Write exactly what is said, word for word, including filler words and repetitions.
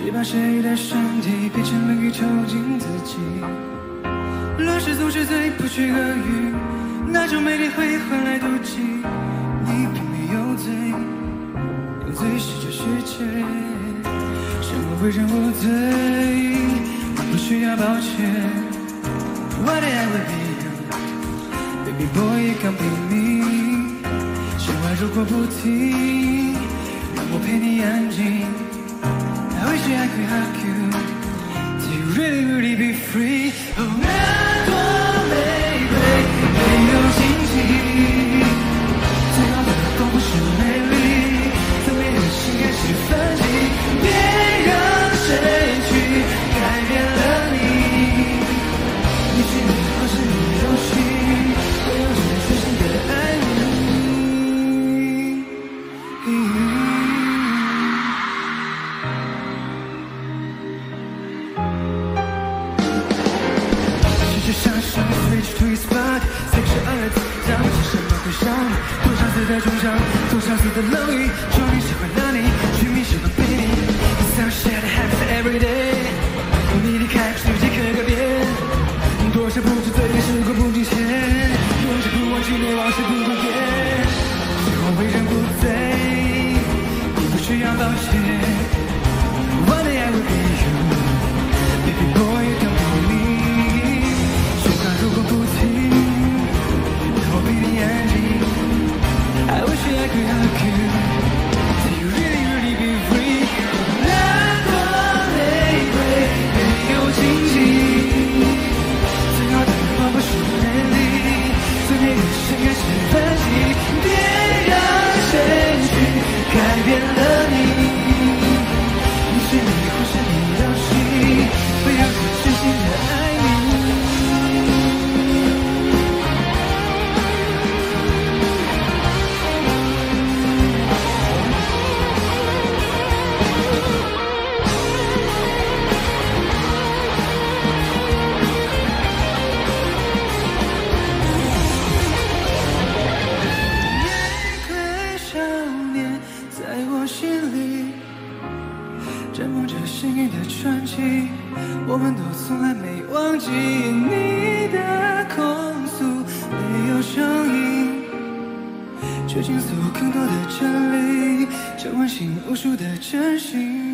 谁把谁的身体变成了宇宙镜自己？乱世总是最不缺恶语，那种美丽会换来妒忌。你并没有罪，有罪是这世界，生活会让我醉，我不需要抱歉。Whatever be, baby boy, you can be me。喧哗如果不停，让我陪你安静。 I wish I could hug you till you really, really be free. Oh, 那朵玫瑰没有荆棘，最好的都不是美丽，聪明的心开始反击。别让谁去改变了你，也许你或是你柔情，会有人深深的爱你。 在中伤，总相似的冷雨，终于喜欢了你，寻觅什么秘密 ？Sunshine happens every day， 你离开世界可改变，多少不知罪的时光不值钱，永世不忘纪念往事不改变，时光会让不醉，你不需要抱歉。One day I will be you, baby boy you can be me。喧哗如果不停，让我陪你安静。 I wish I could hug you till you really, really be free。 那朵玫瑰没有荆棘，最好的花不是美丽，最美的盛开是反击。别让谁去改变了你，也许你或是你柔情，会让我真心的爱你。 我们都从来没忘记你的控诉，没有声音，却倾诉更多的真理，这唤醒无数的真心。